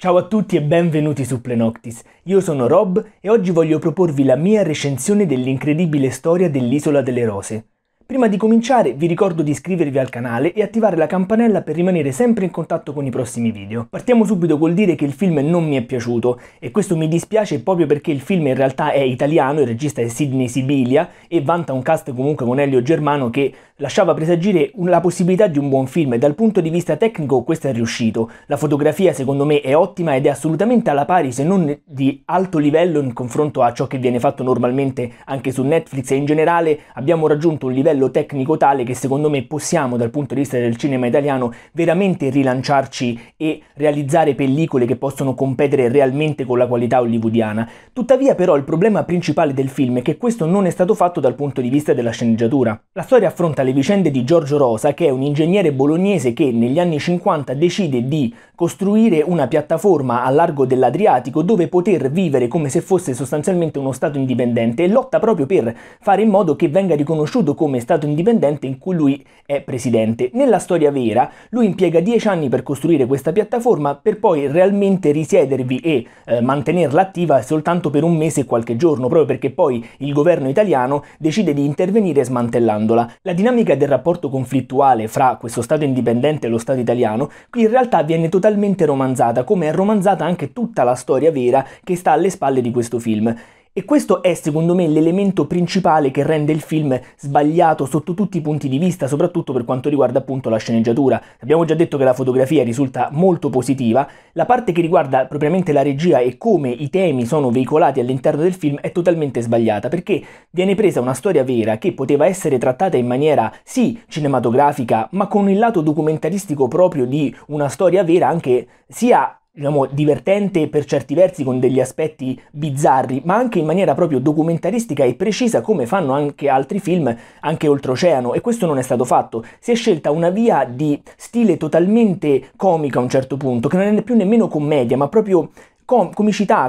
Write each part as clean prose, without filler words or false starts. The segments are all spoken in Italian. Ciao a tutti e benvenuti su Plenoctis, io sono Rob e oggi voglio proporvi la mia recensione dell'incredibile storia dell'Isola delle Rose. Prima di cominciare vi ricordo di iscrivervi al canale e attivare la campanella per rimanere sempre in contatto con i prossimi video. Partiamo subito col dire che il film non mi è piaciuto e questo mi dispiace proprio perché il film in realtà è italiano, il regista è Sidney Sibilia e vanta un cast comunque con Elio Germano che lasciava presagire la possibilità di un buon film e dal punto di vista tecnico questo è riuscito. La fotografia secondo me è ottima ed è assolutamente alla pari se non di alto livello in confronto a ciò che viene fatto normalmente anche su Netflix e in generale abbiamo raggiunto un livello tecnico tale che secondo me possiamo dal punto di vista del cinema italiano veramente rilanciarci e realizzare pellicole che possono competere realmente con la qualità hollywoodiana. Tuttavia però il problema principale del film è che questo non è stato fatto dal punto di vista della sceneggiatura. La storia affronta le vicende di Giorgio Rosa, che è un ingegnere bolognese che negli anni 50 decide di costruire una piattaforma a largo dell'Adriatico dove poter vivere come se fosse sostanzialmente uno stato indipendente e lotta proprio per fare in modo che venga riconosciuto come stato indipendente in cui lui è presidente. Nella storia vera lui impiega 10 anni per costruire questa piattaforma per poi realmente risiedervi e mantenerla attiva soltanto per un mese e qualche giorno, proprio perché poi il governo italiano decide di intervenire smantellandola. La dinamica del rapporto conflittuale fra questo Stato indipendente e lo Stato italiano qui in realtà viene totalmente romanzata, come è romanzata anche tutta la storia vera che sta alle spalle di questo film. E questo è secondo me l'elemento principale che rende il film sbagliato sotto tutti i punti di vista, soprattutto per quanto riguarda appunto la sceneggiatura. Abbiamo già detto che la fotografia risulta molto positiva, la parte che riguarda propriamente la regia e come i temi sono veicolati all'interno del film è totalmente sbagliata, perché viene presa una storia vera che poteva essere trattata in maniera sì cinematografica, ma con il lato documentaristico proprio di una storia vera anche sia diciamo divertente per certi versi con degli aspetti bizzarri, ma anche in maniera proprio documentaristica e precisa come fanno anche altri film, anche oltreoceano, e questo non è stato fatto. Si è scelta una via di stile totalmente comico a un certo punto, che non è più nemmeno commedia, ma proprio comicità,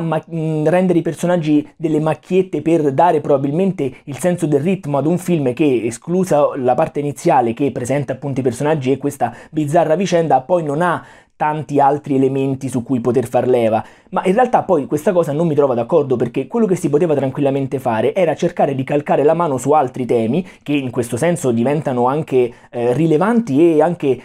ma rendere i personaggi delle macchiette per dare probabilmente il senso del ritmo ad un film che, esclusa la parte iniziale che presenta appunto i personaggi e questa bizzarra vicenda, poi non ha tanti altri elementi su cui poter far leva, ma in realtà poi questa cosa non mi trova d'accordo, perché quello che si poteva tranquillamente fare era cercare di calcare la mano su altri temi che in questo senso diventano anche rilevanti e anche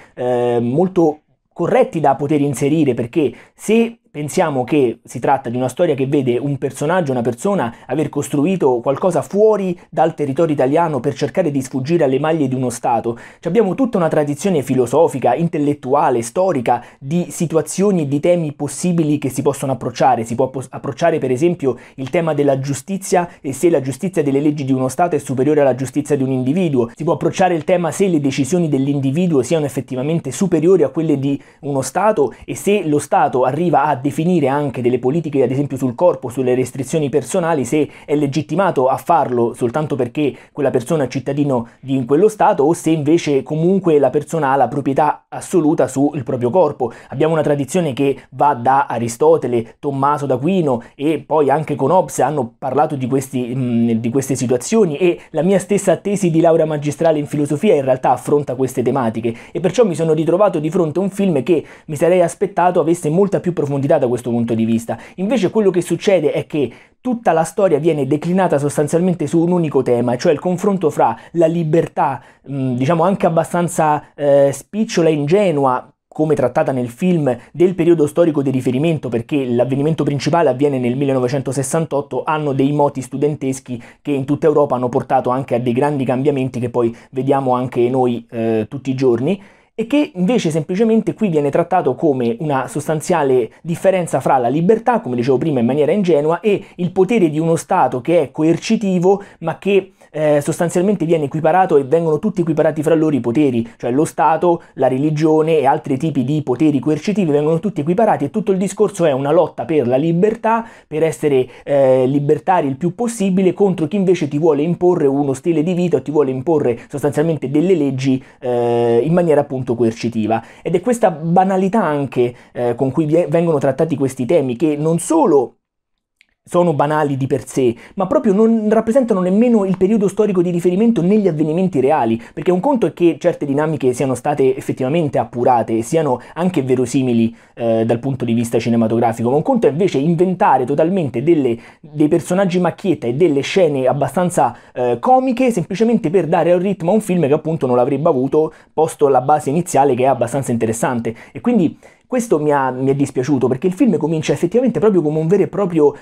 molto corretti da poter inserire, perché se pensiamo che si tratta di una storia che vede un personaggio, una persona, aver costruito qualcosa fuori dal territorio italiano per cercare di sfuggire alle maglie di uno Stato. Abbiamo tutta una tradizione filosofica, intellettuale, storica, di situazioni e di temi possibili che si possono approcciare. Si può approcciare per esempio il tema della giustizia e se la giustizia delle leggi di uno Stato è superiore alla giustizia di un individuo. Si può approcciare il tema se le decisioni dell'individuo siano effettivamente superiori a quelle di uno Stato e se lo Stato arriva a definire anche delle politiche ad esempio sul corpo, sulle restrizioni personali, se è legittimato a farlo soltanto perché quella persona è cittadino di quello Stato o se invece comunque la persona ha la proprietà assoluta sul proprio corpo. Abbiamo una tradizione che va da Aristotele, Tommaso d'Aquino e poi anche con Hobbes hanno parlato di queste situazioni e la mia stessa tesi di laurea magistrale in filosofia in realtà affronta queste tematiche e perciò mi sono ritrovato di fronte a un film che mi sarei aspettato avesse molta più profondità da questo punto di vista. Invece quello che succede è che tutta la storia viene declinata sostanzialmente su un unico tema, cioè il confronto fra la libertà, diciamo anche abbastanza spicciola e ingenua, come trattata nel film, del periodo storico di riferimento, perché l'avvenimento principale avviene nel 1968, anno dei moti studenteschi che in tutta Europa hanno portato anche a dei grandi cambiamenti che poi vediamo anche noi tutti i giorni, e che invece semplicemente qui viene trattato come una sostanziale differenza fra la libertà, come dicevo prima in maniera ingenua, e il potere di uno Stato che è coercitivo ma che sostanzialmente viene equiparato e vengono tutti equiparati fra loro i poteri, cioè lo Stato, la religione e altri tipi di poteri coercitivi vengono tutti equiparati e tutto il discorso è una lotta per la libertà, per essere libertari il più possibile contro chi invece ti vuole imporre uno stile di vita o ti vuole imporre sostanzialmente delle leggi in maniera appunto coercitiva. Ed è questa banalità anche con cui vengono trattati questi temi che non solo sono banali di per sé, ma proprio non rappresentano nemmeno il periodo storico di riferimento negli avvenimenti reali, perché un conto è che certe dinamiche siano state effettivamente appurate e siano anche verosimili dal punto di vista cinematografico, ma un conto è invece inventare totalmente dei personaggi macchietta e delle scene abbastanza comiche, semplicemente per dare al ritmo a un film che appunto non l'avrebbe avuto, posto la base iniziale che è abbastanza interessante. E quindi questo mi è dispiaciuto, perché il film comincia effettivamente proprio come un vero e proprio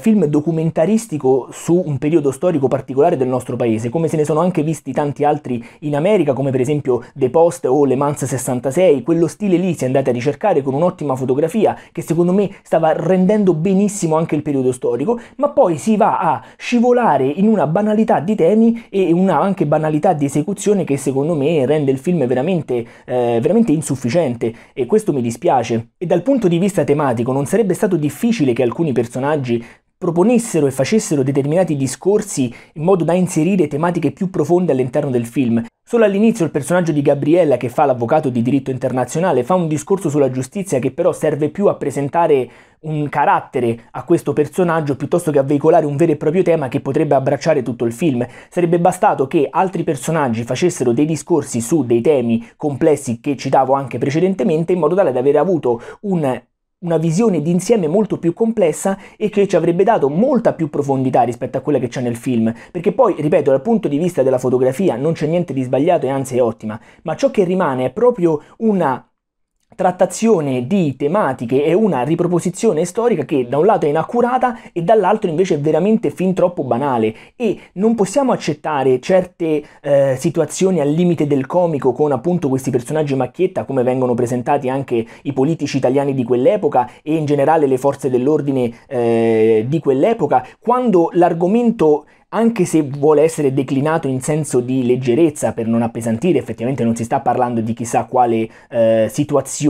film documentaristico su un periodo storico particolare del nostro paese, come se ne sono anche visti tanti altri in America, come per esempio The Post o Le Mans 66, quello stile lì si è andato a ricercare con un'ottima fotografia che secondo me stava rendendo benissimo anche il periodo storico, ma poi si va a scivolare in una banalità di temi e una anche banalità di esecuzione che secondo me rende il film veramente, veramente insufficiente, e questo mi dispiace. E dal punto di vista tematico non sarebbe stato difficile che alcuni personaggi proponessero e facessero determinati discorsi in modo da inserire tematiche più profonde all'interno del film. Solo all'inizio il personaggio di Gabriella, che fa l'avvocato di diritto internazionale, fa un discorso sulla giustizia che però serve più a presentare un carattere a questo personaggio piuttosto che a veicolare un vero e proprio tema che potrebbe abbracciare tutto il film. Sarebbe bastato che altri personaggi facessero dei discorsi su dei temi complessi che citavo anche precedentemente, in modo tale da aver avuto una visione d'insieme molto più complessa e che ci avrebbe dato molta più profondità rispetto a quella che c'è nel film, perché poi, ripeto, dal punto di vista della fotografia non c'è niente di sbagliato e anzi è ottima, ma ciò che rimane è proprio una trattazione di tematiche e una riproposizione storica che da un lato è inaccurata e dall'altro invece è veramente fin troppo banale, e non possiamo accettare certe situazioni al limite del comico con appunto questi personaggi macchietta, come vengono presentati anche i politici italiani di quell'epoca e in generale le forze dell'ordine di quell'epoca, quando l'argomento, anche se vuole essere declinato in senso di leggerezza per non appesantire, effettivamente non si sta parlando di chissà quale situazione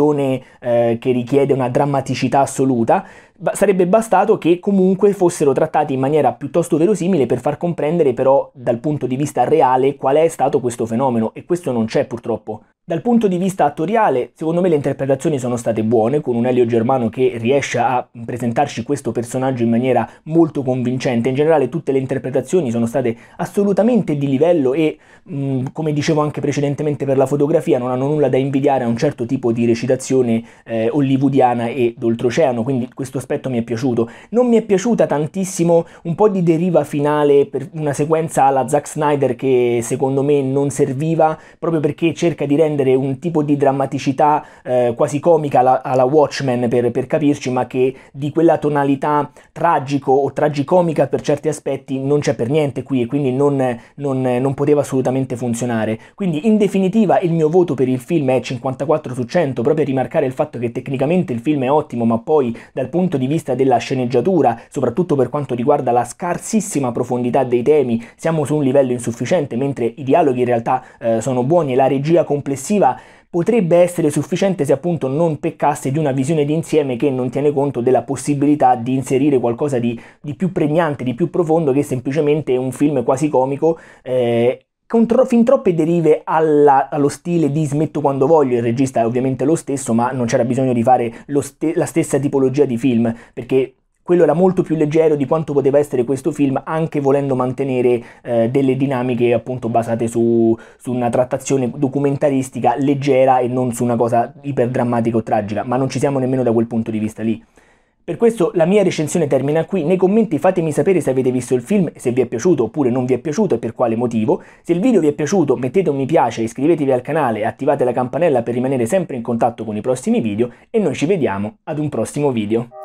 che richiede una drammaticità assoluta, sarebbe bastato che comunque fossero trattati in maniera piuttosto verosimile per far comprendere però dal punto di vista reale qual è stato questo fenomeno, e questo non c'è purtroppo. Dal punto di vista attoriale, secondo me le interpretazioni sono state buone, con un Elio Germano che riesce a presentarci questo personaggio in maniera molto convincente. In generale tutte le interpretazioni sono state assolutamente di livello e, come dicevo anche precedentemente per la fotografia, non hanno nulla da invidiare a un certo tipo di recitazione hollywoodiana e d'oltreoceano, quindi questo aspetto mi è piaciuto. Non mi è piaciuta tantissimo un po' di deriva finale per una sequenza alla Zack Snyder che secondo me non serviva, proprio perché cerca di rendere un tipo di drammaticità quasi comica alla Watchmen, per capirci, ma che di quella tonalità tragico o tragicomica per certi aspetti non c'è per niente qui, e quindi non poteva assolutamente funzionare. Quindi in definitiva il mio voto per il film è 54/100, proprio a rimarcare il fatto che tecnicamente il film è ottimo, ma poi dal punto di vista della sceneggiatura, soprattutto per quanto riguarda la scarsissima profondità dei temi, siamo su un livello insufficiente, mentre i dialoghi in realtà sono buoni e la regia complessiva potrebbe essere sufficiente se appunto non peccasse di una visione d'insieme che non tiene conto della possibilità di inserire qualcosa di più pregnante, di più profondo, che semplicemente un film quasi comico con fin troppe derive allo stile di Smetto quando voglio. Il regista è ovviamente lo stesso, ma non c'era bisogno di fare la stessa tipologia di film, perché quello era molto più leggero di quanto poteva essere questo film, anche volendo mantenere delle dinamiche appunto basate su una trattazione documentaristica leggera e non su una cosa iperdrammatica o tragica, ma non ci siamo nemmeno da quel punto di vista lì. Per questo la mia recensione termina qui. Nei commenti fatemi sapere se avete visto il film, se vi è piaciuto oppure non vi è piaciuto e per quale motivo. Se il video vi è piaciuto mettete un mi piace, iscrivetevi al canale e attivate la campanella per rimanere sempre in contatto con i prossimi video, e noi ci vediamo ad un prossimo video.